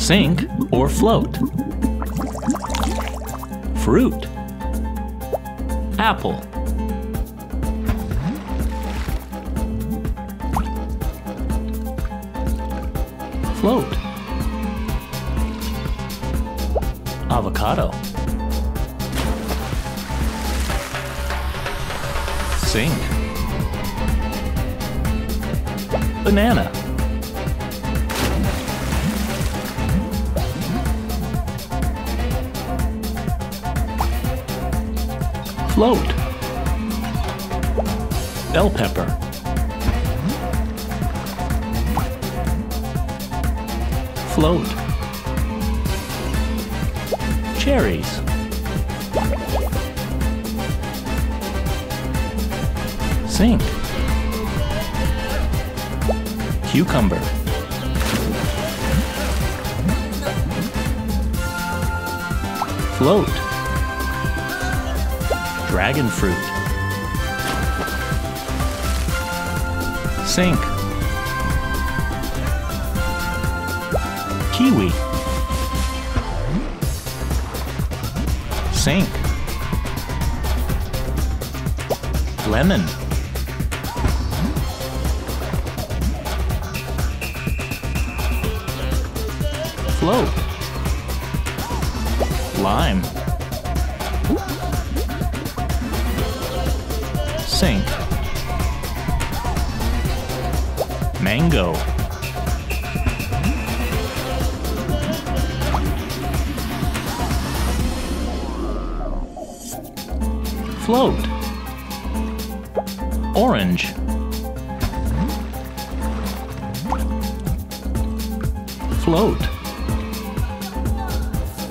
sink or float. Fruit. Apple. Float. Avocado. Sink. Banana. Float. Bell pepper. Float. Cherries. Sink. Cucumber. Float. Dragon fruit. Sink. Kiwi. Sink. Lemon. Float. Lime. Sink. Mango. Float. Orange. Float.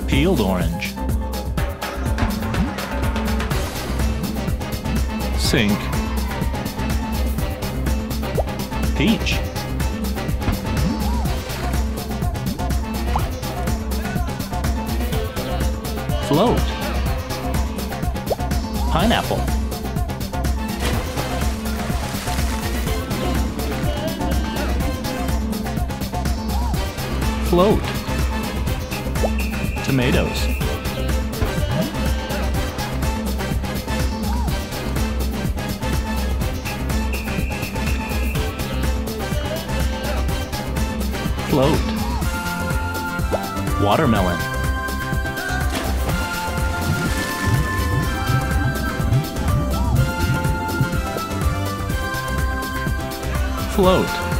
Peeled orange. Sink. Peach. Float. Pineapple. Float. Tomatoes. Float. Watermelon. Float.